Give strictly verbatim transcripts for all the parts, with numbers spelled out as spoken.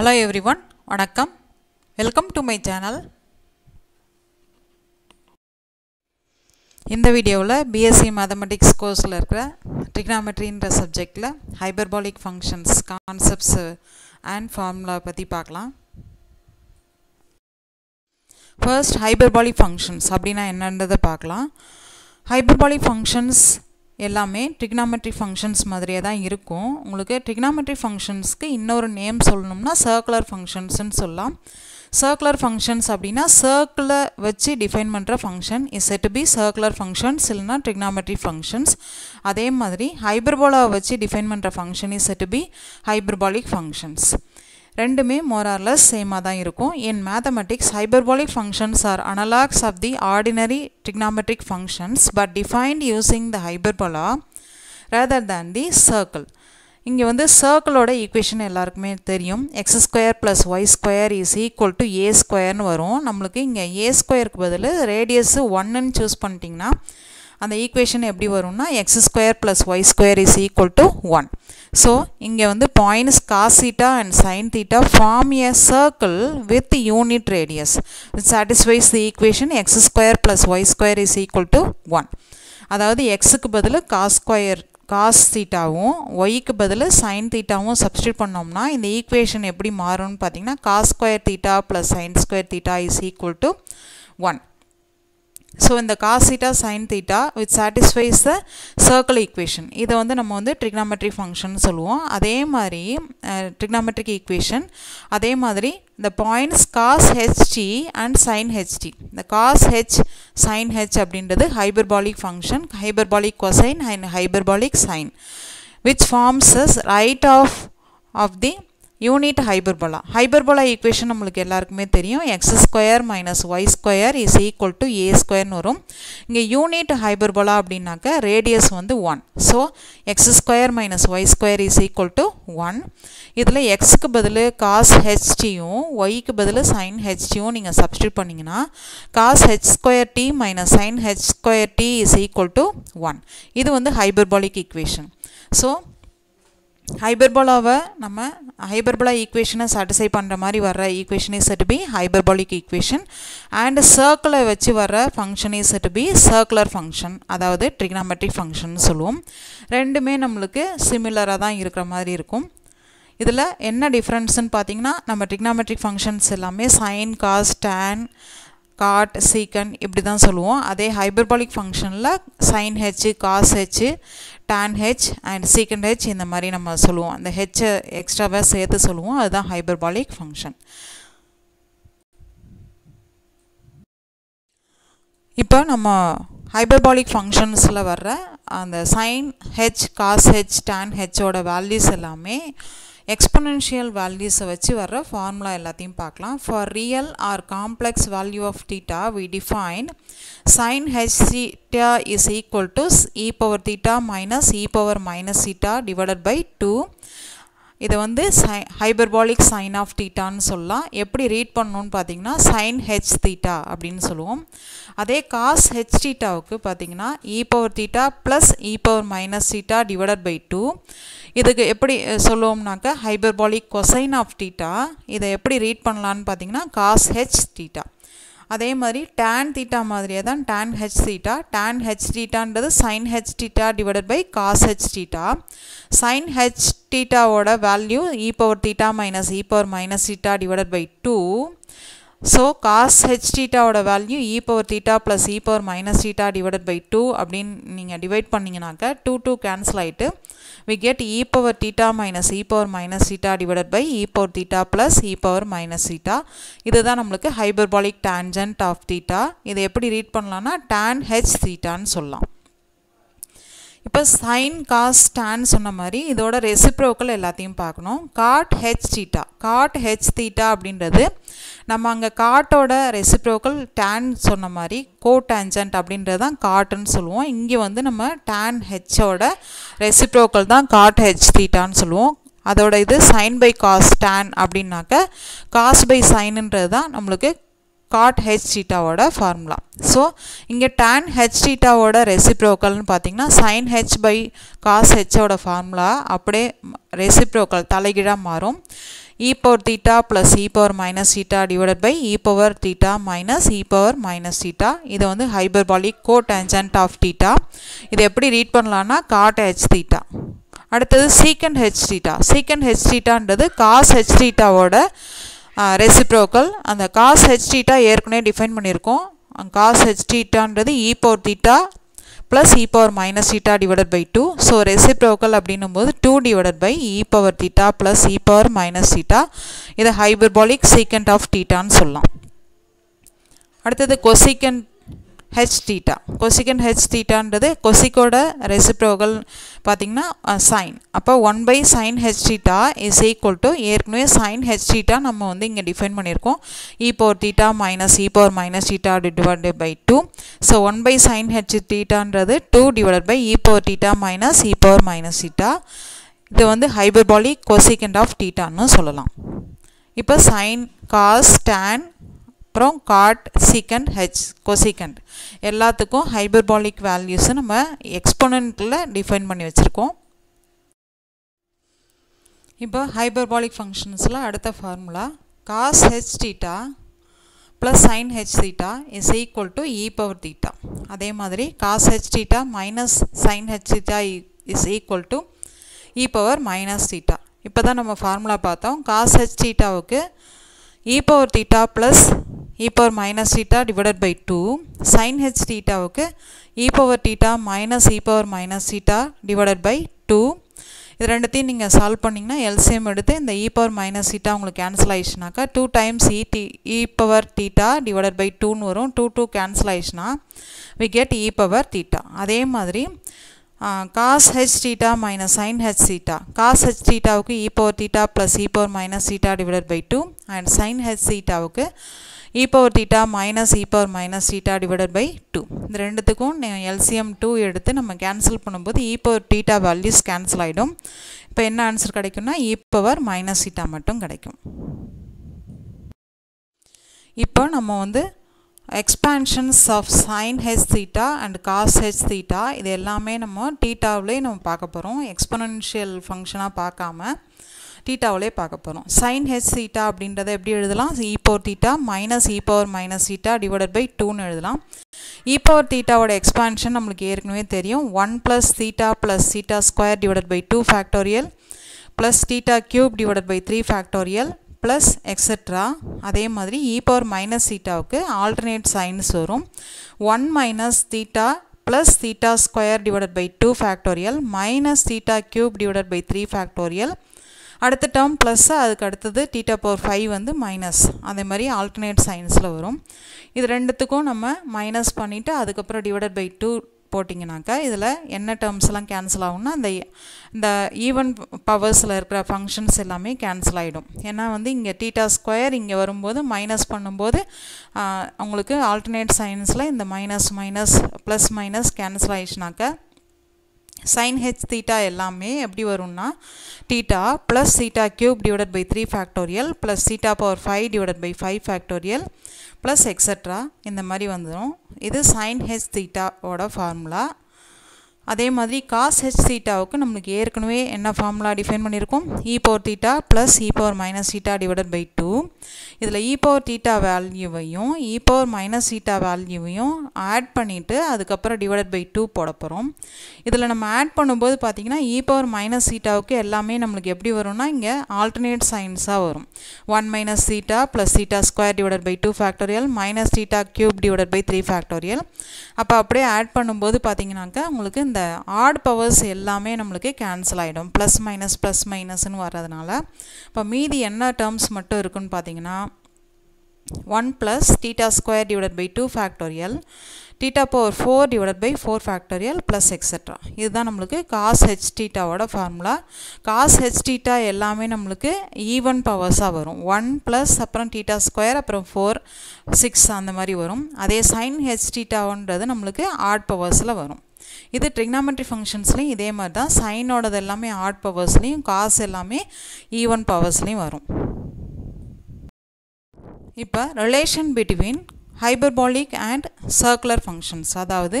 Hello everyone, vanakkam. Welcome to my channel. In the video la B.Sc. Mathematics course la irukra trigonometry indra subject la hyperbolic functions concepts and formula patti paakalam. First hyperbolic functions appadina enna endradha paakalam. Hyperbolic functions எல்லாமே trigonometry functions மாதிரியே தான் இருக்கும். உங்களுக்கு trigonometry functions க்கு இன்னொரு name சொல்லணும்னா circular functions ன்னு சொல்லலாம். Circular functions அப்படினா circle வச்சு டிஃபைன் பண்ற function is said to be circular functions இல்லனா trigonometry functions. அதே மாதிரி hyperbola வச்சு டிஃபைன் பண்ற function is said to be hyperbolic functions. ரெண்டுமே more or less same ஆ தான் இருக்கும். In mathematics, hyperbolic functions are analogs of the ordinary trigonometric functions but defined using the hyperbola rather than the circle. இங்கே வந்து சர்க்கிளோட equation எல்லாருக்குமே தெரியும். X square plus y square is equal to a ஸ்கொயர்னு வரும். நம்மளுக்கு இங்கே ஏ ஸ்கொயருக்கு பதில் ரேடியஸு ஒன்னுன்னு சூஸ் பண்ணிட்டிங்கன்னா அந்த ஈக்குவேஷன் எப்படி வரும்னா x square plus y square is equal to one. So இங்கே வந்து points cos theta and sine theta form a circle with unit radius with satisfies the equation x square plus y square is equal to one. அதாவது எக்ஸுக்கு பதில் cos square cos தீட்டாவும் ஒய்க்கு பதில் sign தீட்டாவும் substitute பண்ணோம்னா இந்த equation எப்படி மாறும்னு பார்த்தீங்கன்னா cos square theta plus sine square theta is equal to one. So இந்த cos theta sin theta which satisfies the circle equation. இதை வந்து நம்ம வந்து trigonometry function சொல்லுவோம். அதே மாதிரி trigonometric equation அதே மாதிரி the points cos ht and sin ht. இந்த cos h sin h அப்படின்றது hyperbolic function, hyperbolic cosine and hyperbolic sine which forms us right of of the unit hyperbola. Hyperbola equation நம்மளுக்கு எல்லாருக்குமே தெரியும். X square minus y square is equal to a ஸ்கொயர்னு வரும். இங்கே unit hyperbola அப்படின்னாக்க radius வந்து one. So x square minus y square is equal to one. இதில் எக்ஸுக்கு பதில் காஸ் ஹெச்டியும் ஒய்க்கு பதில் சைன் ஹெச்டியும் நீங்கள் சப்ஸ்டியூட் பண்ணிங்கன்னா cos h square t minus sine h square t is equal to one. இது வந்து ஹைபர்பாலிக் ஈக்குவேஷன். ஸோ ஹைபர்போலாவை நம்ம ஹைபர்போலா ஈக்குவேஷனை சாட்டிஸ்ஃபை பண்ணுற மாதிரி வர்ற equation is said to be hyperbolic equation and சர்க்கிளை வச்சு வர்ற function is said to be circular function, அதாவது trigonometric function சொல்லுவோம். ரெண்டுமே நம்மளுக்கு சிமிலராக தான் இருக்கிற மாதிரி இருக்கும். இதில் என்ன டிஃப்ரென்ஸ்ன்னு பார்த்தீங்கன்னா நம்ம trigonometric functions எல்லாமே sin, cos, tan, cot, secant இப்படி தான் சொல்லுவோம். அதே ஹைபர்பாலிக் ஃபங்க்ஷனில் sin h, cos h, tan h and secant h இந்த மாதிரி நம்ம சொல்லுவோம். அந்த h எக்ஸ்ட்ராவாக சேர்த்து சொல்லுவோம். அதுதான் ஹைபர்பாலிக் ஃபங்க்ஷன். இப்போ நம்ம ஹைபர்பாலிக் ஃபங்க்ஷன்ஸில் வர்ற அந்த sin h, cos h, tan h ஓட வேல்யூஸ் எல்லாமே எக்ஸ்பொனென்ஷியல் வேல்யூஸை வச்சு வர்ற ஃபார்முலா எல்லாத்தையும் பார்க்கலாம். For real or complex value of theta we define sin h theta is equal to e power theta minus e power minus theta divided by two. இது வந்து ஹைபர்பாலிக் sign of தீட்டான்னு சொல்லலாம். எப்படி ரீட் பண்ணணும்னு பார்த்தீங்கன்னா சைன் ஹெச் தீட்டா அப்படின்னு சொல்லுவோம். அதே cos h தீட்டாவுக்கு பார்த்தீங்கன்னா e power theta plus e power minus theta divided by two. இதுக்கு எப்படி சொல்லுவோம்னாக்க ஹைபர்பாலிக் கொசைன் ஆஃப் தீட்டா. இதை எப்படி ரீட் பண்ணலான்னு பார்த்தீங்கன்னா காஸ் ஹெச் தீட்டா. அதே மாதிரி டேன் தீட்டா மாதிரியே தான் tan h theta. Tan h தீட்டான்றது sine h theta divided by cos H theta. Sine h தீட்டாவோட value e power theta minus e power minus theta divided by two. So cos H தீட்டாவோட value e power theta plus e power minus theta divided by two அப்படின்னு நீங்கள் divide பண்ணிங்கனாக்கா two two cancel ஆகிட்டு we get e power theta minus e power minus theta divided by e power theta plus e power minus theta. இதுதான் நம்மளுக்கு hyperbolic tangent of theta. இதை எப்படி read பண்ணலாம்னா tan h thetaன்னு சொல்லலாம். இப்போ sin cos tan சொன்ன மாதிரி இதோட ரெசிப்ரோக்கல் எல்லாத்தையும் பார்க்கணும். cot h theta, cot h theta அப்படின்றது நம்ம அங்கே காட்டோட ரெசிப்ரோக்கல் tan சொன்ன மாதிரி கோடான்ஜென்ட் அப்படின்றது தான் காட்டுன்னு சொல்லுவோம். இங்கே வந்து நம்ம tan ஹெச்சோட ரெசிப்ரோக்கல் தான் காட் ஹெச் தீட்டான்னு சொல்லுவோம். அதோட இது சைன் பை காஸ் tan அப்படின்னாக்க காஸ் பை சைனுன்றது தான் நம்மளுக்கு காட் ஹெச் தீட்டாவோட ஃபார்முலா. ஸோ இங்கே tan ஹெச் தீட்டாவோட ரெசிப்ரோக்கல்னு பார்த்தீங்கன்னா சைன் ஹெச் பை காஸ் ஹெச்சோட ஃபார்முலா அப்படியே ரெசிப்ரோக்கல் தலைகீழாக மாறும். e power theta plus e power minus theta divided by e power theta minus e power minus theta. இது வந்து hyperbolic cotangent of theta. இது எப்படி read பண்ணலாம்னா cot h theta. அடுத்தது secant h theta. Secant h theta ன்றது cos h theta ஓட reciprocal. அந்த cos h theta ஏற்கனவே define பண்ணிருக்கோம். Cos h theta ன்றது e power theta plus e power minus theta divided by two. So reciprocal அப்படின்னும் போது two divided by e power theta plus e power minus theta. இது hyperbolic secant of theta ன்னு சொல்லலாம். அடுத்தது cosecant h theta. Cosecant h theta ன்றது cosecோட reciprocal பார்த்தீங்கன்னா sine. அப்போ one by sine h theta is equal to ஏற்கனவே sine h theta நம்ம வந்து இங்க டிஃபைன் பண்ணியிருக்கோம். e power theta minus e power minus theta divided by two. So one by sine h theta ன்றது two divided by e power theta minus e power minus theta. இது வந்து hyperbolic cosecant of theta ன்னு சொல்லலாம். இப்போ sine, cos, tan, அப்புறம் cot, secant, h, cosecant எல்லாத்துக்கும் hyperbolic values நம்ம exponentல define பண்ணி வச்சிருக்கோம். இப்போ hyperbolic functionsல அடுத்த formula cos h theta plus sin h theta is equal to e power theta. அதே மாதிரி cos h theta minus sin h theta is equal to e power minus theta. இப்போ தான் நம்ம formula பார்த்தோம். cos h theta வுக்கு e power theta plus e power minus theta divided by two, sin h theta வுக்கு e power theta minus e power minus theta divided by two. இது ரெண்டுத்தையும் நீங்கள் solve பண்ணிங்கன்னா எல்சிஎம் எடுத்து இந்த e power minus theta உங்களுக்கு cancel ஆயிடுச்சுனாக்கா two times e, e power theta divided by two வரும். two two கேன்சல் ஆயிடுச்சுனா we get e power theta. அதே மாதிரி cos h theta minus sin h theta. Cos h theta வுக்கு e power theta plus e power minus theta divided by two and sin h theta வுக்கு e power theta minus e power minus theta divided by two. இந்த ரெண்டுத்துக்கும் L C M two எடுத்து நம்ம cancel பண்ணும்போது e power theta values cancel ஆகிடும். இப்போ என்ன answer கிடைக்கும்னா e power minus theta மட்டும் கிடைக்கும். இப்போ நம்ம வந்து expansions of sin h theta and cos h theta இது எல்லாமே நம்ம தீட்டாவிலே நம்ம பார்க்க போகிறோம். எக்ஸ்பொனென்ஷியல் ஃபங்க்ஷனாக பார்க்காம தீட்டாவிலே பார்க்க போகிறோம். sin h theta அப்படின்றத எப்படி எழுதலாம்? e power theta minus e power minus theta divided by two எழுதலாம். e power theta ஓட எக்ஸ்பான்ஷன் நம்மளுக்கு ஏற்கனவே தெரியும். one plus theta plus theta square divided by two factorial plus theta cube divided by three factorial plus et cetera. அதே மாதிரி e power minus thetaவுக்கு alternate signs வரும். one minus theta plus theta square divided by two factorial minus theta cube divided by three factorial அடுத்த term plus அதுக்கு அடுத்தது theta power five வந்து minus அதே மாதிரி ஆல்டர்னேட் சைன்ஸில் வரும். இது ரெண்டுத்துக்கும் நம்ம மைனஸ் பண்ணிவிட்டு அதுக்கப்புறம் டிவைடட் பை டூ போட்டிங்கனாக்கா இதில் என்ன டேர்ம்ஸ்லாம் கேன்சல் ஆகும்னா இந்த இந்த ஈவன் பவர்ஸில் இருக்கிற ஃபங்க்ஷன்ஸ் எல்லாமே கேன்சல் ஆகிடும். ஏன்னா வந்து இங்கே தீட்டா ஸ்கொயர் இங்கே வரும்போது மைனஸ் பண்ணும்போது அவங்களுக்கு ஆல்டர்னேட் சைன்ஸில் இந்த minus minus plus minus cancel ஆயிடுச்சுனாக்கா sin h theta எல்லாமே எப்படி வரும்னா theta plus theta cube divided by three factorial plus theta power five divided by five factorial plus et cetera இந்த மாதிரி வந்துடும். இது sin h theta ஓட ஃபார்முலா. அதே மாதிரி cos h thetaவுக்கு நம்மளுக்கு ஏற்கனவே என்ன ஃபார்முலா டிஃபைன் பண்ணியிருக்கோம்? e power theta plus e power minus theta divided by two. இதில் e power theta வேல்யூவையும் e power minus theta வேல்யூவையும் ஆட் பண்ணிவிட்டு அதுக்கப்புறம் டிவைடட் பை டூ போட போகிறோம். இதில் நம்ம ஆட் பண்ணும்போது பார்த்திங்கன்னா e power minus thetaவுக்கு எல்லாமே நம்மளுக்கு எப்படி வரும்னா இங்கே ஆல்டர்னேட் சைன்ஸாக வரும். one minus theta plus theta square divided by two factorial minus theta cube divided by three factorial. அப்போ அப்படியே ஆட் பண்ணும்போது பார்த்திங்கனாக்கா உங்களுக்கு இந்த ஆட் பவர்ஸ் எல்லாமே நம்மளுக்கு கேன்சல் ஆகிடும். ப்ளஸ் மைனஸ் ப்ளஸ் மைனஸ்ன்னு வர்றதுனால இப்போ மீதி என்ன டேர்ம்ஸ் மட்டும் இருக்குன்னு பார்த்தீங்கன்னா one plus theta square divided by two factorial theta power four divided by four factorial plus et cetera. இதுதான் நம்மளுக்கு cos h theta ஓட ஃபார்முலா. cos h theta எல்லாமே நம்மளுக்கு ஈவன் பவர்ஸாக வரும். one plus அப்புறம் theta square அப்புறம் four six அந்த மாதிரி வரும். அதே sin h thetaன்றது நம்மளுக்கு ஆட் பவர்ஸில் வரும். இது trigonometry functionsலையும் இதே மாதிரி தான் சைனோடது எல்லாமே ஆட் பவர்ஸ்லையும் காஸ் எல்லாமே ஈவன் பவர்ஸ்லையும் வரும். இப்போ relation between hyperbolic and circular functions, அதாவது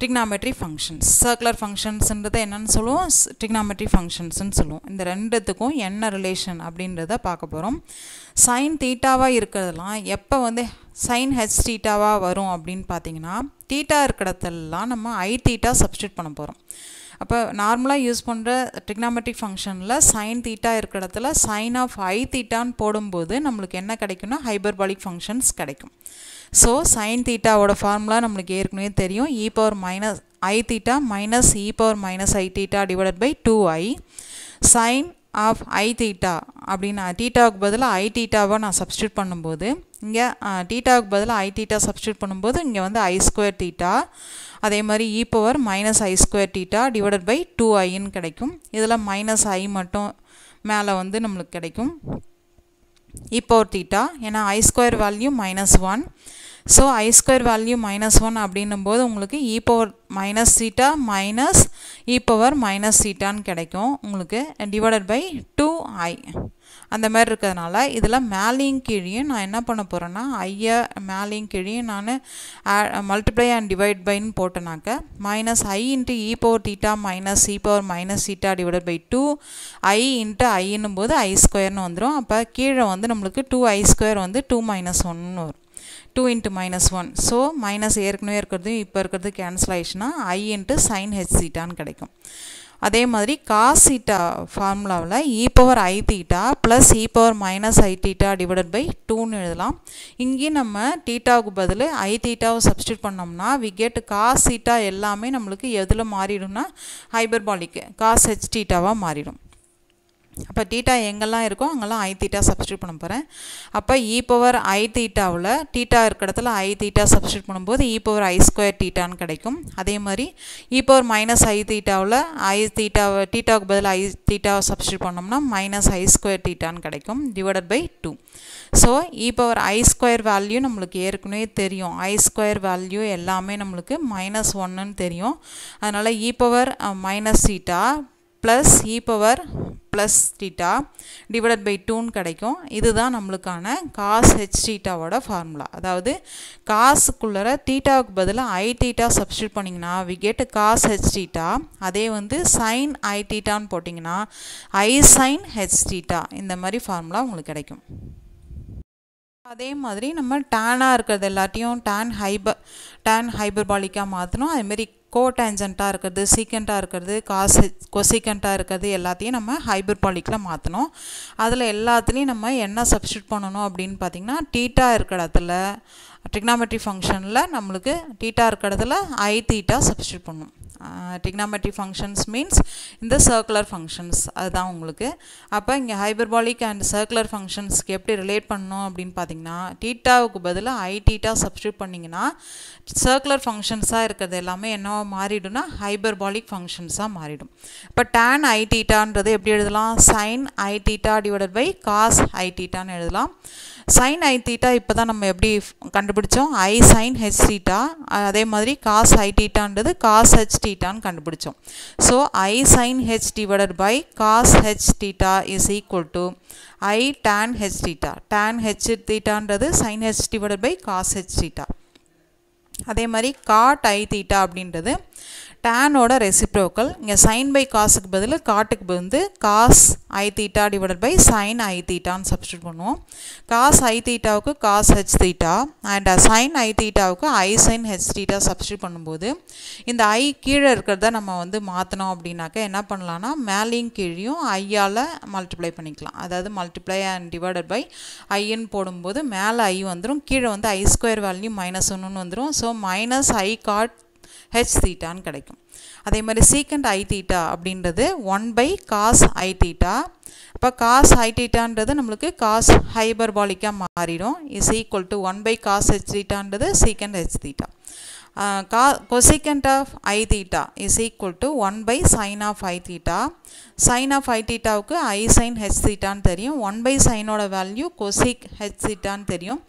trigonometry functions. Circular functions என்றதை என்னன்னு சொல்லுவோம், trigonometry functions ன்னு சொல்லுவோம். இந்த ரெண்டுத்துக்கும் என்ன ரிலேஷன் அப்படின்றத பார்க்க போறோம். sin தீட்டாவா இருக்குதெல்லாம் எப்ப வந்து sin h தீட்டாவா வரும் அப்படினு பாத்தீங்கன்னா, தீட்டா இருக்கறதெல்லாம் நம்ம I தீட்டா சப்ஸ்டிட் பண்ண போறோம். அப்ப நார்மலா யூஸ் பண்ற trigonometric functionல sin theta இருக்கிற இடத்துல sin of I theta ன்னு போடும்போது நமக்கு என்ன கிடைக்கும்னா hyperbolic functions கிடைக்கும். So sin theta ஓட ஃபார்முலா நமக்கு ஏற்கனவே தெரியும், e power minus I theta minus e power minus I theta divided by two i sin of I theta. அப்படினா தீட்டாவுக்கு பதிலா I thetaவை நான் சப்ஸ்டிட் பண்ணும்போது இங்க தீட்டாவுக்கு பதிலா I theta சப்ஸ்டிட் பண்ணும்போது இங்க வந்து I square theta அதே மாதிரி e power minus I square theta divided by two i ன்னு கிடைக்கும். இதுல minus I மட்டும் மேல வந்து நமக்கு கிடைக்கும் e power theta, ஏனா I square value minus one. So I square value minus one அப்படினும்போது உங்களுக்கு e power minus theta minus e power minus theta ன்னு கிடைக்கும். உங்களுக்கு divided by two i அந்த மாதிரி இருக்கிறதுனால இதில் மேலேயும் கீழே நான் என்ன பண்ண போகிறேன்னா ஐயை மேலேயும் கீழே நான் மல்டிப்ளை அண்ட் டிவைட் பைன்னு போட்டேனாக்க minus I into e power theta minus e power minus theta divide by two I into ஐன்னும் போது ஐ ஸ்கொயர்னு வந்துடும். அப்போ கீழே வந்து நம்மளுக்கு டூ ஐ ஸ்கொயர் வந்து டூ மைனஸ் ஒன்று வரும், two into minus one. So minus ஏற்கனவே இருக்கிறது இப்போ இருக்கிறது கேன்சல் ஆயிடுச்சுன்னா ஐ இன்ட்டு சைன் ஹெச் தீட்டான்னு கிடைக்கும். அதே மாதிரி cos theta ஃபார்முலாவில் e power I theta plus e power minus I theta divided by two ன்னு எழுதலாம். இங்கே நம்ம தீட்டாவுக்கு பதில் I thetaவை சப்ஸ்டிட் பண்ணோம்னா we get cos theta எல்லாமே நம்மளுக்கு எதில் மாறிடும்னா ஹைபர்பாலிக் cos h thetaவாக மாறிடும். அப்போ தீட்டா எங்கெல்லாம் இருக்கோ அங்கெல்லாம் I theta சப்ஸ்டிட் பண்ண போகிறேன். அப்போ e power I thetaவில் தீட்டா இருக்கிற இடத்துல I theta சப்ஸ்டிட் பண்ணும்போது e power I square thetaன்னு கிடைக்கும். அதே மாதிரி e power minus I thetaவில் I thetaவை தீட்டாவுக்கு பதில் I thetaவை சப்ஸ்டிட் பண்ணோம்னா minus I square thetaன்னு கிடைக்கும் divided by two. So e power I square value நம்மளுக்கு ஏற்கனவே தெரியும், I square value எல்லாமே நம்மளுக்கு மைனஸ் ஒன்றுன்னு தெரியும். அதனால் e power minus theta plus e power plus theta divided by two கிடைக்கும். இதுதான் நம்மளுக்கான cos h theta ஓட ஃபார்முலா. அதாவது காசுக்குள்ளே தீட்டாவுக்கு பதிலாக I theta சப்ஸ்டிட் பண்ணிங்கன்னா we get cos h theta. அதே வந்து sin I thetaன்னு போட்டிங்கன்னா I sin h theta. இந்த மாதிரி ஃபார்முலா உங்களுக்கு கிடைக்கும். அதே மாதிரி நம்ம டேனாக இருக்கிறது எல்லாத்தையும் டேன் ஹைபர் டேன் ஹைபர்பாலிக்காக மாற்றணும். அதுமாரி கோடான்ஜென்ட்டாக இருக்கிறது, சீக்கண்ட்டாக இருக்கிறது, காசு கொசிக்கண்ட்டாக இருக்கிறது எல்லாத்தையும் நம்ம ஹைபர்பாலிக்கில் மாற்றணும். அதில் எல்லாத்துலேயும் நம்ம என்ன சப்ஸ்டிட் பண்ணணும் அப்படின்னு பார்த்திங்கன்னா, தீட்டா இருக்கிற இடத்துல trigonometry ஃபங்க்ஷனில் நம்மளுக்கு தீட்டா இருக்கிற இடத்துல I theta சப்ஸ்டிட் பண்ணணும். trigonometry functions means இந்த circular functions அதுதான் உங்களுக்கு. அப்போ இங்கே hyperbolic and circular functionsக்கு எப்படி ரிலேட் பண்ணணும் அப்படின்னு பார்த்தீங்கன்னா, தீட்டாவுக்கு பதிலாக I theta சப்ஸ்டிட் பண்ணிங்கன்னா circular functionஸாக இருக்கிறது எல்லாமே என்ன மாறிடும்னா hyperbolic functionஸாக மாறிடும். இப்போ tan I thetaன்றது எப்படி எழுதலாம், sin I theta divided by cos I thetaன்னு எழுதலாம். sin I theta இப்போ தான் நம்ம எப்படி கண்டுபிடிச்சோம், I sin h theta. அதே மாதிரி cos I thetaன்றது cos h thetaன்னு கண்டுபிடிச்சோம். So I sin h divided by cos h theta is equal to I tan h theta. tan h thetaன்றது sin h divided by cos h theta. அதே மாதிரி cot I theta அப்படின்றது டேனோட reciprocal. இங்கே sine by காசுக்கு பதில் காட்டுக்கு வந்து cos I theta divided by sine I thetaன்னு சப்ஸ்டிட் பண்ணுவோம். காஸ் I thetaவுக்கு காஸ் h theta அண்ட் சைன் I thetaவுக்கு I sin h theta substitute பண்ணும்போது இந்த I கீழே இருக்கிறத நம்ம வந்து மாற்றணும் அப்படின்னாக்க என்ன பண்ணலான்னா மேலேயும் கீழேயும் ஐயால் மல்டிப்ளை பண்ணிக்கலாம். அதாவது மல்டிப்ளை அண்ட் டிவைடட் பை ஐன்னு போடும்போது மேலே ஐ வந்துடும், கீழே வந்து I ஸ்கொயர் வேல்யூ மைனஸ் ஒன்றுன்னு வந்துடும். So minus I cot h thetaன்னு கிடைக்கும். அதே மாதிரி secant I theta அப்படின்றது one by cos I theta. இப்போ cos I thetaன்றது நம்மளுக்கு cos ஹைபர்பாலிக்காக மாறிடும் is equal to one by cos h thetaன்றது secant h theta. cosecant of I theta is equal to one by sin of I theta. sin of I thetaவுக்கு I sin h thetaன்னு தெரியும், one by sin ஓட value cosec h thetaன்னு தெரியும்.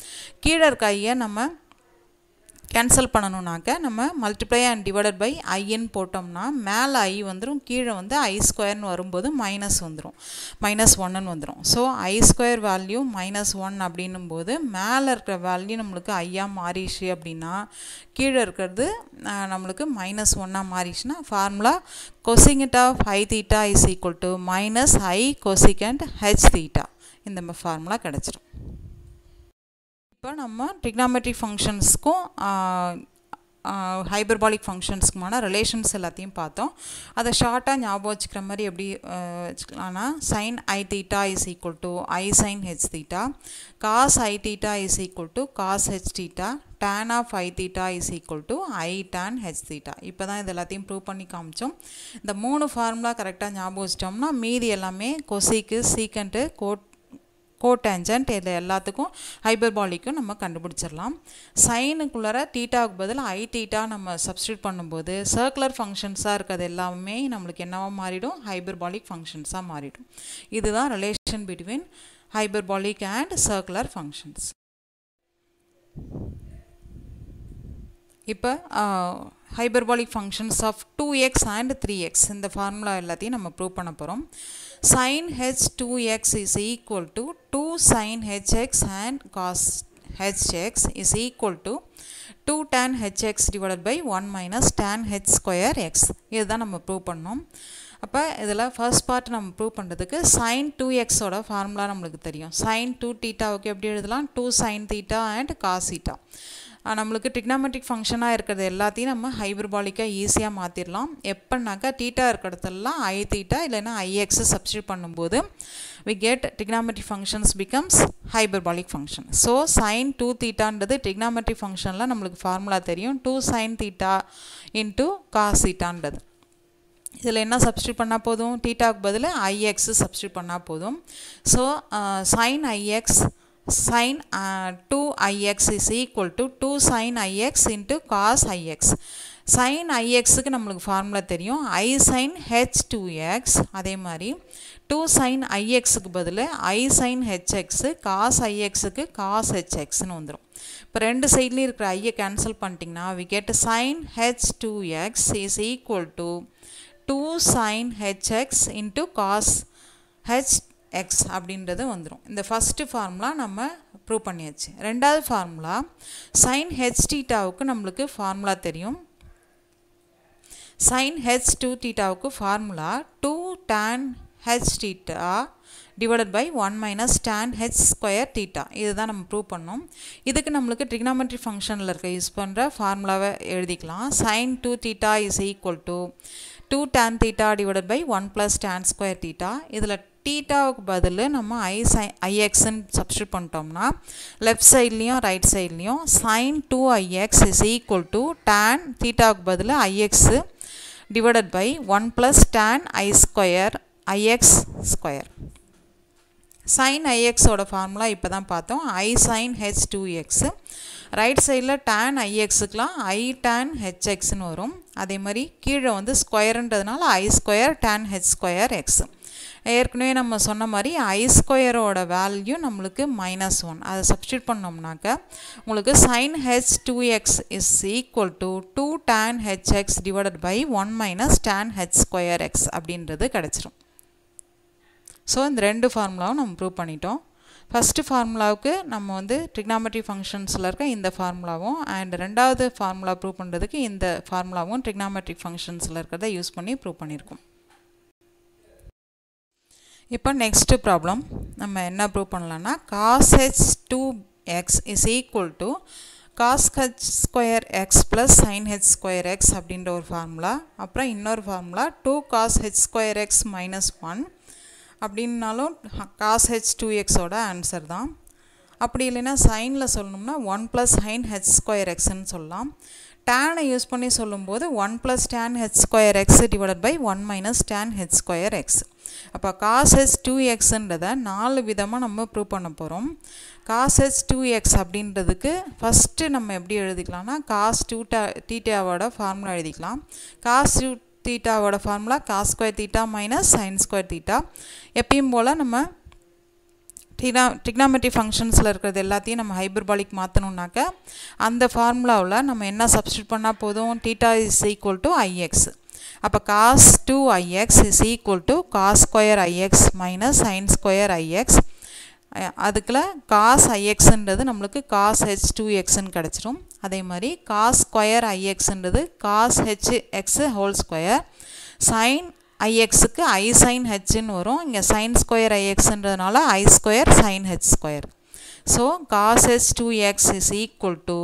கீழே இருக்க ஐயை நம்ம cancel பண்ணனும்னாக்க நம்ம multiply and divided by I n போட்டோம்னா மேல் I வந்துரும் கீழ வந்து I square னு வரும்போது minus வந்துரும் minus one னு வந்துரும் so I square value minus one அப்படினும்போது மேல் இருக்கிற value நமக்கு I ஆ மாறிச்சு அப்படினா கீழ இருக்குது நமக்கு minus one ah மாறிச்சுனா formula cosecant of I theta is equal to minus I cosecant h theta இந்த formula கிடைச்சிடும் இப்போ நம்ம trigonometry functions को hyperbolic functions को माना relations எல்லாத்தையும் பார்த்தோம் அத ஷார்ட்டா ஞாபகம் வச்சுக்கிற மாதிரி எப்படி ஆனா sin I theta is equal to I sin h theta cos I theta is equal to cos h theta tan of I theta is equal to I tan h theta இப்பதான் இதெல்லாம் ப்ரூவ் பண்ணி காமிச்சோம் இந்த மூணு formula கரெக்ட்டா ஞாபகம் வச்சிட்டோம்னா மீதி எல்லாமே cosec secant cot cotangent இது எல்லாத்துக்கும் hyperbolicக்கும் நம்ம கண்டுபிடிச்சிரலாம் sin குள்ள theta க்கு பதிலா I theta நம்ம சப்ஸ்டிட்யூட் பண்ணும்போது circular functions ஆ இருக்குது எல்லாமே நமக்கு என்னவா மாறிடும் hyperbolic functions ஆ மாறிடும் இதுதான் relation between hyperbolic and circular functions இப்போ hyperbolic functions of two x and three x இந்த ஃபார்முலா எல்லாத்தையும் நம்ம ப்ரூவ் பண்ண போறோம் sin h two x is equal to two sin hx and cos hx is equal to two tan hx divided by one minus tan h square x இதுதான் நம்ம prove பண்ணோம் அப்ப இதல first part நம்ம prove பண்றதுக்கு sin two x ஓட formula நமக்கு தெரியும் sin two θ க்கு எப்படி எழுதலாம் two sin θ and cos θ நம்மளுக்கு trigonometric function ஆ இருக்குது எல்லாத்தையும் நம்ம hyperbolic ஆ ஈஸியா மாத்திரலாம் எப்பனாக்க θ இருக்குதெல்லாம் I θ இல்லனா I x சப்ஸ்டிட்யூட் பண்ணும்போது we get trigonometric functions becomes hyperbolic function so sin two θ ன்றது trigonometric functionல நமக்கு ஃபார்முலா தெரியும் two sin θ into cos θ ன்றது இதில என்ன சப்ஸ்டிட்யூட் பண்ணா போதும் θ க்கு பதிலா I x சப்ஸ்டிட்யூட் பண்ணா போதும் so uh, sin I x sin uh, two I x is equal to two sin I x into cos I x sin I x க்கு நமக்கு ஃபார்முலா தெரியும் I sin h two x அதே மாதிரி two sin I x க்கு பதிலா I sin hx cos I x க்கு cos hx ன்னு வந்துரும் இப்ப ரெண்டு சைடுல இருக்கிற I ஐ கேன்சல் பண்ணிட்டீங்கன்னா we get sin h two x is equal to two sin hx into cos hx அப்படின்றது வந்துரும் இந்த ஃபர்ஸ்ட் ஃபார்முலா நம்ம ப்ரூவ் பண்ணியாச்சு இரண்டாவது ஃபார்முலா sin h θ க்கு நமக்கு ஃபார்முலா தெரியும் sin h two θ க்கு formula two tan h θ divided by one minus tan h square theta இதுதான் நம்ம ப்ரூவ் பண்ணோம் இதுக்கு நமக்கு trigonometry functionல இருக்க யூஸ் பண்ற ஃபார்முலாவை எழுதிக்கலாம் sin two theta is equal to two tan theta divided by one plus tan square theta இதுல theta க்கு பதிலா நம்ம I sin I x ன்னு சப்ஸ்டிட்யூட் பண்ணிட்டோம்னா left sideலயும் right sideலயும் sin two I x is equal to tan theta க்கு பதிலா I x divided by one plus tan I square I x square sin I x ஓட formula இப்பதான் பார்த்தோம் I sin h two x right சைடுல tan I x க்குலாம் I tan hx ன்னு வரும் அதே மாதிரி கீழ வந்து ஸ்கொயர்ன்றதனால I square tan h square x ஏற்கனவே நம்ம சொன்ன மாதிரி I square ஓட வேல்யூ நமக்கு minus one அத சப்ஸ்டிட்யூட் பண்ணோம்னாக்க உங்களுக்கு sin h two x is equal to two tan hx divided by one minus tan h square x அப்படின்றது கிடைச்சிரும் So, இந்த ரெண்டு ஃபார்முலாவும் நம்ம ப்ரூவ் பண்ணிட்டோம். ஃபர்ஸ்ட் ஃபார்முலாவுக்கு நம்ம வந்து trigonometry functionsல இருக்க இந்த ஃபார்முலாவும் and இரண்டாவது ஃபார்முலா ப்ரூவ் பண்றதுக்கு இந்த ஃபார்முலாவும் trigonometry functionsல இருக்கறத யூஸ் பண்ணி ப்ரூவ் பண்ணிருக்கோம். இப்போ நெக்ஸ்ட் ப்ராப்ளம் நம்ம என்ன ப்ரூவ் பண்ணலாம்னா cos h two x is equal to cos h square x plus sin h square x அப்படிங்கற ஒரு ஃபார்முலா அப்புறம் இன்னொரு formula two cos h square x minus one அப்படினாலும் cos h two x ஓட answer தான் அப்படி இல்லனா sinல சொல்லணும்னா one + sin h square x ன்னு சொல்லலாம் tan ஐ யூஸ் பண்ணி சொல்லும்போது one + tan h square x divided by one - tan h square x அப்ப cos h two x ன்றதை நாலு விதமா நம்ம ப்ரூவ் பண்ண போறோம் cos h two x அப்படிங்கிறதுக்கு ஃபர்ஸ்ட் நம்ம எப்படி எழுதிக்கலாம்னா cos two θ ஓட ஃபார்முலா எழுதிக்கலாம் cos theta ஓட formula cos square theta minus sin square theta எப்பவும் போல நம்ம trigonometry functions la irukkuradhu ellathiyum nam hyperbolic maathanonaaka and the formula la nam enna substitute panna podum theta is equal to ix. Appa cos two ix is equal to cos square ix minus sin square ix. அதுக்குள்ள cos ix ன்றது நமக்கு cos h two x ன்னு கிடைச்சிரும். அதே மாதிரி cos square ix ன்றது cos hx whole square sin ix க்கு I sin h ன்னு வரும். இங்க sin square ix ன்றதுனால I square sin h square. So cos h two x is equal to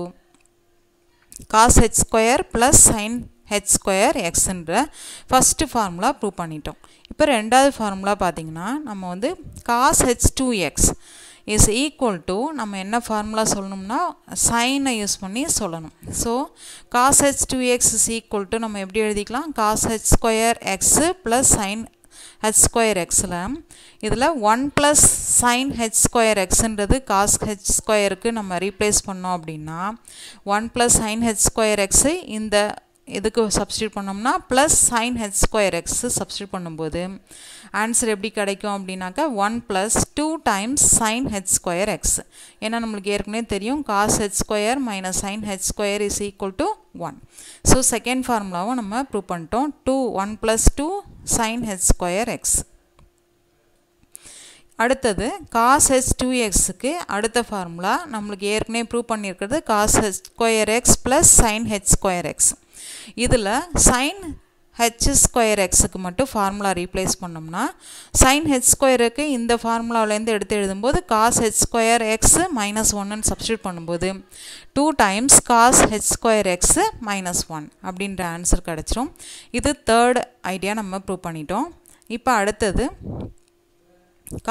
cos h square plus sin h square x ன்ற first formula prove பண்ணிட்டோம். இப்போ ரெண்டாவது formula பார்த்தீங்கன்னா நம்ம வந்து cos h two x is equal to நம்ம என்ன formula சொல்லணும்னா sin ஐ யூஸ் பண்ணி சொல்லணும். So cos h two x is equal to நம்ம எப்படி எழுதிக்கலாம் cos h square x plus sin h square xல இதில் one plus sin h square xன்றது cos h squareக்கு நம்ம ரீப்ளேஸ் பண்ணோம் அப்படின்னா one plus sin h square x இந்த இதுக்கு சப்ஸ்டியூட் பண்ணோம்னா plus sine h square x substitute பண்ணும்போது ஆன்சர் எப்படி கிடைக்கும் அப்படின்னாக்கா one plus two times sine h square x. ஏன்னா நம்மளுக்கு ஏற்கனவே தெரியும் cos h square minus sine h square is equal to one. So second ஃபார்முலாவும் நம்ம ப்ரூவ் பண்ணிட்டோம் two one plus two sine h square x. அடுத்தது காஸ் ஹெச் டூ எக்ஸுக்கு அடுத்த ஃபார்முலா நம்மளுக்கு ஏற்கனவே ப்ரூவ் பண்ணியிருக்கிறது cos h square x plus sine h square x. இதில் sin h square x க்கு மட்டும் ஃபார்முலா ரீப்ளேஸ் பண்ணோம்னா sin h ஸ்கொயருக்கு இந்த ஃபார்முலாவிலேருந்து எடுத்து எழுதும்போது cos h square x minus ஒன்றுன்னு சப்ஸ்டியூட் பண்ணும்போது two times cos h square x minus one அப்படின்ற ஆன்சர் கிடச்சிரும். இது தேர்ட் ஐடியா நம்ம ப்ரூவ் பண்ணிட்டோம். இப்போ அடுத்தது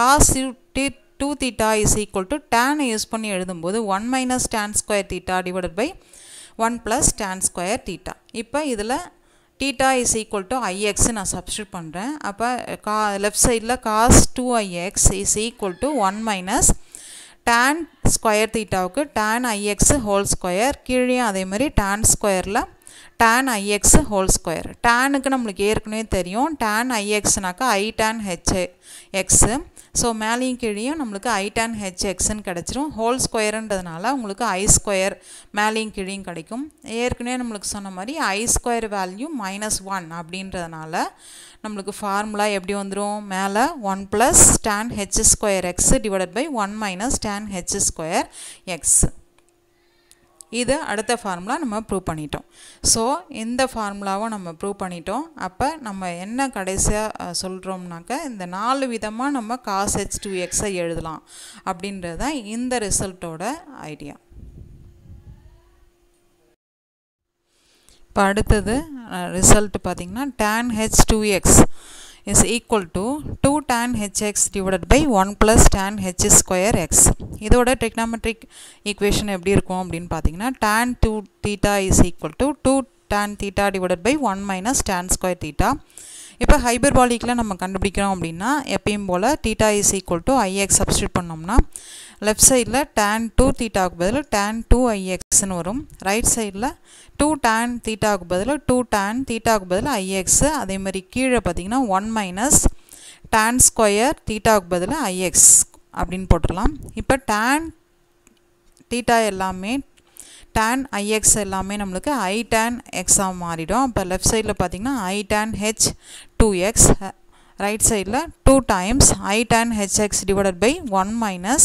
cos two theta is equal to tan use பண்ணி எழுதும்போது one minus tan square theta divided by one plus tan square theta. இப்போ இதில் theta is equal to ix நான் substitute பண்ணுறேன். அப்போ கா left sideல cos two ix is equal to one minus tan square thetaவுக்கு tan ix whole square கீழியும் அதே மாதிரி tan squareல tan ix whole square. tanுக்கு நம்மளுக்கு ஏற்கனவே தெரியும் tan ixனாக்கா I tan hx. ஸோ மேலேயும் கீழேயும் நம்மளுக்கு I tan hxன்னு கிடச்சிரும். ஹோல் ஸ்கொயருன்றதுனால உங்களுக்கு I ஸ்கொயர் மேலேயும் கீழேயும் கிடைக்கும். ஏற்கனவே நம்மளுக்கு சொன்ன மாதிரி I square value minus one அப்படின்றதுனால நம்மளுக்கு ஃபார்முலா எப்படி வந்துடும் மேலே one plus tan h square x divided by one minus tan h square x. இது அடுத்த ஃபார்முலா நம்ம ப்ரூவ் பண்ணிட்டோம். ஸோ இந்த ஃபார்முலாவை நம்ம ப்ரூவ் பண்ணிட்டோம். அப்போ நம்ம என்ன கடைசியாக சொல்கிறோம்னாக்க இந்த நாலு விதமாக நம்ம cos h two x-ஐ எழுதலாம் அப்படின்றது தான் இந்த ரிசல்ட்டோட ஐடியா. இப்போ அடுத்தது ரிசல்ட் பார்த்திங்கன்னா tan h two x is equal to two tan hx divided by one plus tan h square x. இதோட trigonometric equation எப்படி இருக்கும் அப்படின்னு பார்த்தீங்கன்னா tan two theta is equal to two tan theta divided by one minus tan square theta. இப்போ ஹைபர்பாலிக்கில் நம்ம கண்டுபிடிக்கிறோம் அப்படின்னா எப்பயும் போல் theta is equal to ix substitute பண்ணோம்னா லெஃப்ட் சைடில் tan டூ thetaவுக்கு பதில் tan டூ ixன்னு வரும். ரைட் சைடில் டூ tan thetaவுக்கு பதில் டூ tan thetaவுக்கு பதில் ix. அதே மாதிரி கீழே பார்த்தீங்கன்னா ஒன் மைனஸ் tan ஸ்கொயர் thetaவுக்கு பதில் ix அப்படின்னு போட்டுடலாம். இப்போ tan theta எல்லாமே tan ix எல்லாமே நம்மளுக்கு I tan x ஆக மாறிடும். அப்போ லெஃப்ட் சைடில் பார்த்தீங்கன்னா I tan h two x, right சைடில் two times I tan hx divided by one minus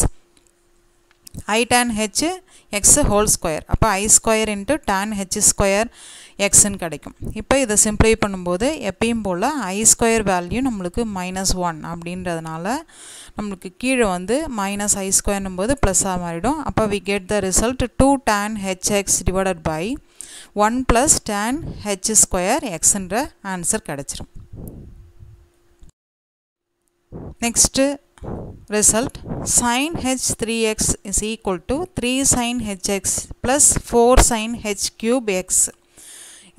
I tan h x whole square. அப்போ I square into tan h square xன்னு கிடைக்கும். இப்போ இதை சிம்ப்ளை பண்ணும்போது எப்பயும் போல் I square வேல்யூ நம்மளுக்கு மைனஸ் ஒன் அப்படின்றதுனால நம்மளுக்கு கீழே வந்து மைனஸ் I squareன்னும் போது ப்ளஸ்ஸாக மாறிடும். அப்போ we get the result two tan hx divided by one plus tan h square xன்ற ஆன்சர் கிடைச்சிரும். Next result sin h three x is equal to three sin hx plus four sin h cube x.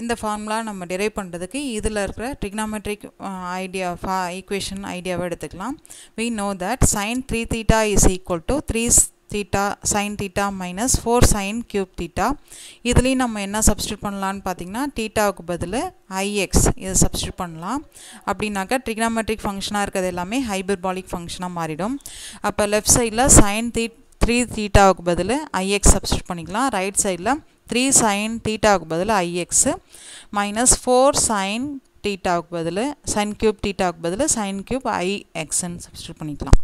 இந்த formula நம்ம derive பண்ணுறதுக்கு இதில் இருக்கிற trigonometric idea ஃபா equation ஐடியாவை எடுத்துக்கலாம். we know that sin three theta is equal to three theta sin theta minus four sin cube theta. इधली नम्म एन्ना substitute पन्नलान पाथिंगना theta उक्कु बदले ix इद substitute पन्नलान. அப்படினாக்க trigonometric function आ இருக்கது எல்லாமே hyperbolic function आ மாறிடும். அப்ப left sideல sin three theta உக்க்கு பதில் ix substitute பண்ணிக்கலாம். right sideல three sin theta உக்க்கு பதில் ix minus four sin theta உக்க்கு பதில் sin cube theta உக்க்கு பதில் sin cube ix substitute பண்ணிக்கலாம்.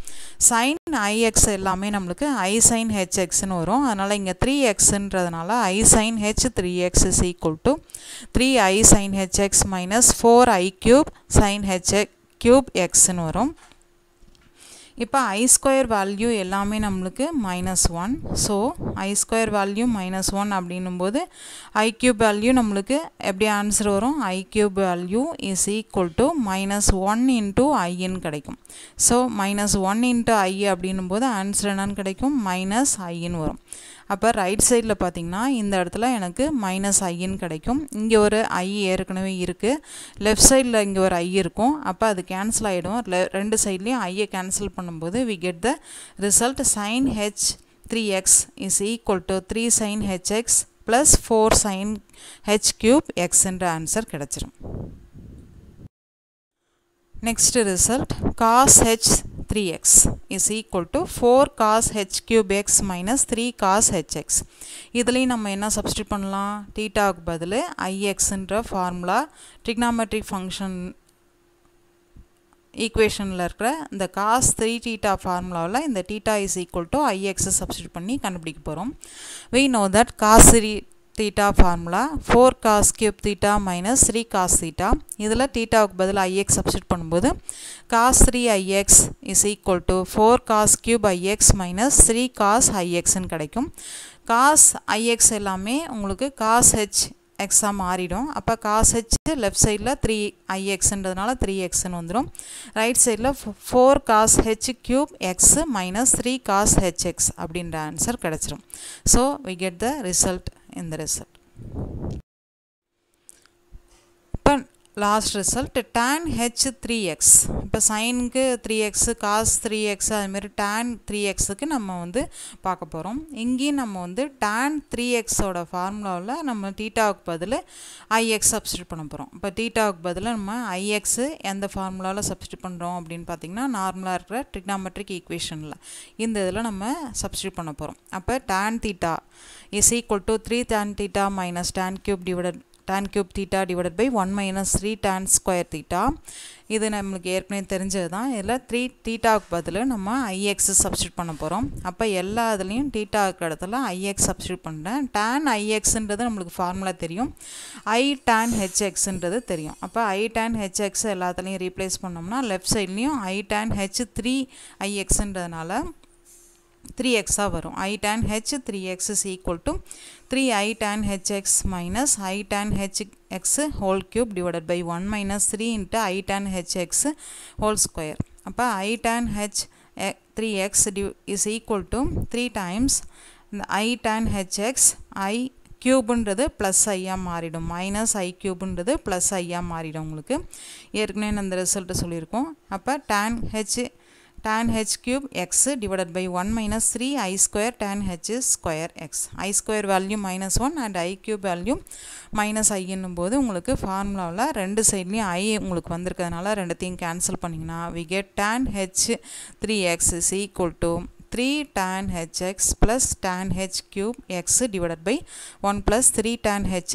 sin ix எல்லாமே நம்மலுக்கு I sin hx நோரும். அன்னால இங்க three x என்றதனால I sin h three x is equal to three I sin hx minus four I cube sin h cube x நோரும். இப்பா I square value எல்லாமே நம்மலுக்கு minus one. so I square value minus one அப்படின்னும் போது I cube value நம்மலுக்கு எப்படி answer வரும் I cube value is equal to minus one into I n கடைக்கும். so minus one into I அப்படின்னும் போது answer நான் கடைக்கும் minus I n வரும். அப்பா right sideல பாத்திங்கனா இந்த அடுத்தல எனக்கு minus I n கடைக்கும். இங்க ஒரு I ஏற்கனவே இருக்கு, left sideல இங்க ஒரு I இருக்கும். அப்பா அது cancel ஆயிடும். ரெண்டு sideலியும் I cancel பண்ணும்போது we get the result sin h three x is equal to three sin hx plus four sin h cube x என்ற answer கிடைச்சிரும். Next result cos h three x is equal to four cos h cube x minus three cos hx. இதிலி நம்ம என்ன substitute பண்ணலாம் theta உக்கு பதில் ix என்ற formula trigonometric function equationல இருக்கிற இந்த cos three theta formulaவில் இந்த theta is equal to ix substitute பண்ணி கண்டுபிடிக்கு போரும். we know that cos three theta formula four cos cube theta minus three cos theta. இதில் theta உக்கு பதில் ix substitute பண்ணும்போது cos three ix is equal to four cos cube ix minus three cos ix கடைக்கும். cos ix எல்லாமே உங்களுக்கு cos h x மாறிடும். அப்பா cos h left sideல three ix என்றதனால three x வந்துரும். right sideல four cos h cube x minus three cos hx அப்படின்ற answer கடைச்சிரும். so we get the result in the result. But last result tan h three x. இப்ப sin கு three x, cos three x, அது Meru tan three x கு நம்ம வந்து பாக்கப் போரும். இங்கி நம்ம வந்து tan three x ஓட formulaவில் நம்ம theta உக்கு பதில் ix substitute பண்ணப் போரும். இப்ப theta உக்கு பதில் நம்ம ix எந்த formulaவில் substitute பண்ணிரும் அப்படின் பாத்திங்கனா normal இருக்கிற trigonometric equationல இந்த இதில் நம்ம substitute பண்ணப் போரும். அப்ப tan theta is equal to three tan theta minus tan cube divided tan cube theta divided by one minus three tan square theta. இது நம்மலுக்கு ஏற்கனே தெரிஞ்சதுதான். இதில் three theta உக்கு பதில் நம்ம ix substitute பண்ணப் போகிறோம். அப்போ எல்லா அதுலேயும் theta உக்கு இடத்துல ix substitute பண்ணுறேன். tan ixன்றது நம்மளுக்கு ஃபார்முலா தெரியும், I tan hxன்றது தெரியும். அப்போ I tan hx எல்லாத்துலேயும் ரீப்ளேஸ் பண்ணோம்னா லெஃப்ட் சைட்லேயும் I tan h three ixன்றதுனால three x வரும். I tan h three x is equal to three I tan hx minus I tan hx whole cube divided by one minus three into I tan hx whole square. அப்பா I tan h three x is equal to three times I tan hx I cube என்றது plus I மாறிடும், minus I cube என்றது plus I மாறிடும். உங்களுக்கு ஏற்கனவே அந்த result சொல்லிருக்கும். அப்பா tan h tan h cube x divided by one minus three I square tan h square x. I square value minus one and I cube value minus I என்னும் போது உங்களுக்கு formulaவில் ரெண்டு sideலியும் I உங்களுக்கு வந்திருக்கதனால ரெண்டுத்தியும் cancel பண்ணிங்கனா we get tan h three x is equal to three tan hx plus tan h cube x divided by one plus three tan h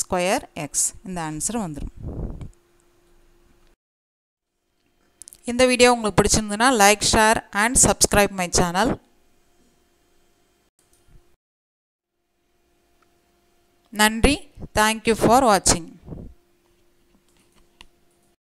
square x. இந்த answer வந்துரும். இந்த video உங்களுக்கு பிடிச்சிருந்ததுனா like, share and subscribe my channel. நன்றி. Thank you for watching.